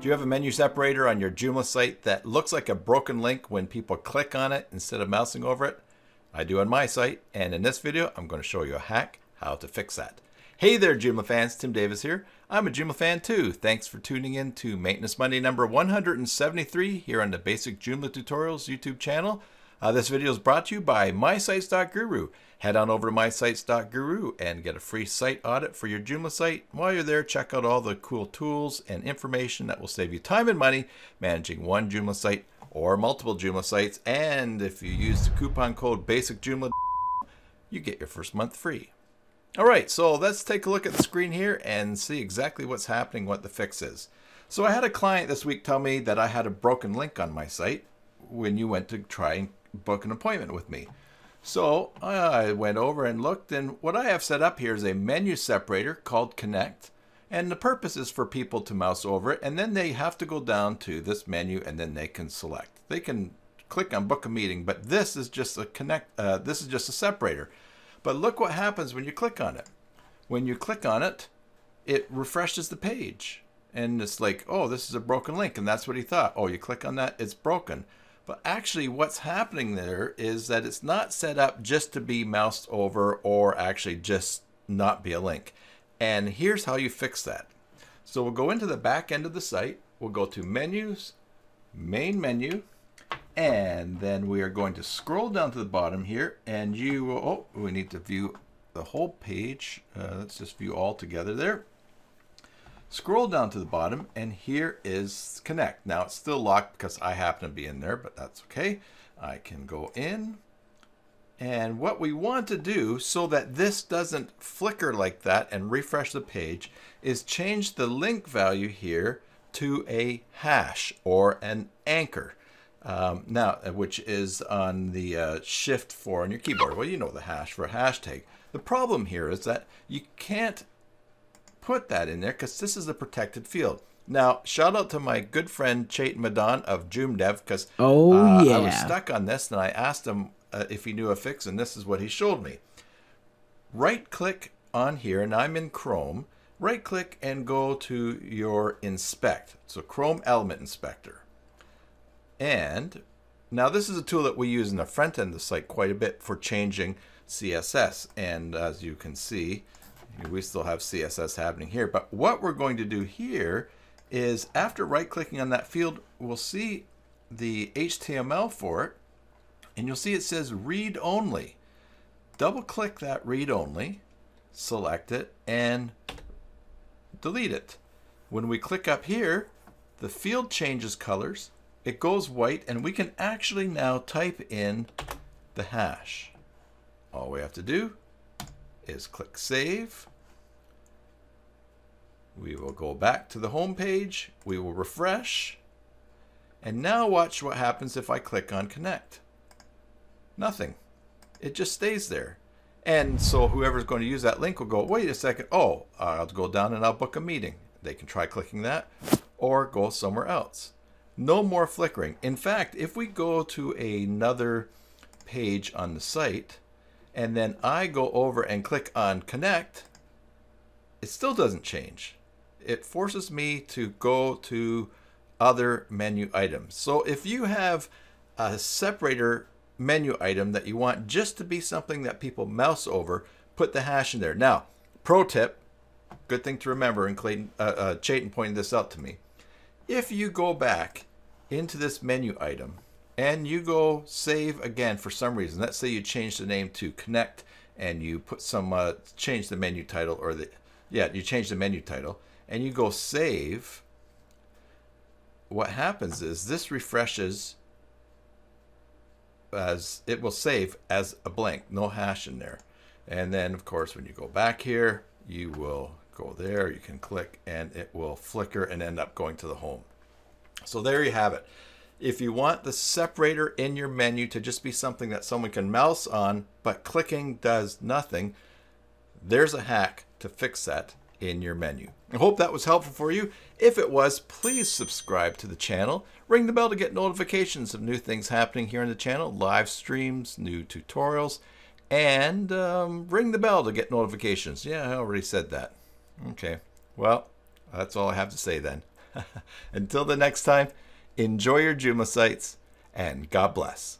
Do you have a menu separator on your Joomla site that looks like a broken link when people click on it instead of mousing over it? I do on my site, and in this video, I'm going to show you a hack how to fix that. Hey there, Joomla fans, Tim Davis here. I'm a Joomla fan too. Thanks for tuning in to Maintenance Monday number 173 here on the Basic Joomla Tutorials YouTube channel. This video is brought to you by MySites.Guru. Head on over to MySites.Guru and get a free site audit for your Joomla site. While you're there, check out all the cool tools and information that will save you time and money managing one Joomla site or multiple Joomla sites. And if you use the coupon code BASICJoomla, you get your first month free. All right, so let's take a look at the screen here and see exactly what's happening, what the fix is. So I had a client this week tell me that I had a broken link on my site when you went to try and book an appointment with me. So I went over and looked, and what I have set up here is a menu separator called Connect, and the purpose is for people to mouse over it, and then they have to go down to this menu, and then they can select. They can click on Book a Meeting, but this is just a Connect. This is just a separator. But look what happens when you click on it. When you click on it, it refreshes the page. And it's like, oh, this is a broken link. And that's what he thought. Oh, you click on that, it's broken. But actually what's happening there is that it's not set up just to be moused over or actually just not be a link. And here's how you fix that. So we'll go into the back end of the site. We'll go to Menus, Main Menu. And then we are going to scroll down to the bottom here, and you will, oh, we need to view the whole page. Let's just view all together there. Scroll down to the bottom, and here is Connect. Now it's still locked because I happen to be in there, but that's okay. I can go in. And what we want to do so that this doesn't flicker like that and refresh the page is change the link value here to a hash or an anchor. Now, which is on the Shift 4 on your keyboard. Well, you know the hash for a hashtag. The problem here is that you can't put that in there because this is a protected field. Now, shout out to my good friend Chait Madan of JoomDev, because I was stuck on this, and I asked him if he knew a fix, and this is what he showed me. Right-click on here, and I'm in Chrome. Right-click and go to your Inspect. So Chrome Element Inspector. And now this is a tool that we use in the front end of the site quite a bit for changing CSS. And as you can see, we still have CSS happening here. But what we're going to do here is after right-clicking on that field, we'll see the HTML for it. And you'll see it says read only. Double-click that read only, select it, and delete it. When we click up here, the field changes colors. It goes white, and we can actually now type in the hash. All we have to do is click Save. We will go back to the home page. We will refresh. And now watch what happens if I click on Connect. Nothing. It just stays there. And so whoever's going to use that link will go, wait a second. Oh, I'll go down and I'll book a meeting. They can try clicking that or go somewhere else. No more flickering. In fact, if we go to another page on the site, and then I go over and click on Connect, it still doesn't change. It forces me to go to other menu items. So if you have a separator menu item that you want just to be something that people mouse over, put the hash in there. Now, pro tip, good thing to remember, and Chaitin pointed this out to me. If you go back into this menu item and you go save again for some reason, let's say you change the name to Connect and you put some change the menu title, or the you change the menu title, and you go save, what happens is this refreshes as it will save as a blank, no hash in there. And then of course when you go back here, you will go there, you can click, and it will flicker and end up going to the home. So there you have it. If you want the separator in your menu to just be something that someone can mouse on, but clicking does nothing, there's a hack to fix that in your menu. I hope that was helpful for you. If it was, please subscribe to the channel. Ring the bell to get notifications of new things happening here on the channel, live streams, new tutorials, and ring the bell to get notifications. Yeah, I already said that. Okay, well, that's all I have to say then. Until the next time, enjoy your Joomla sites, and God bless.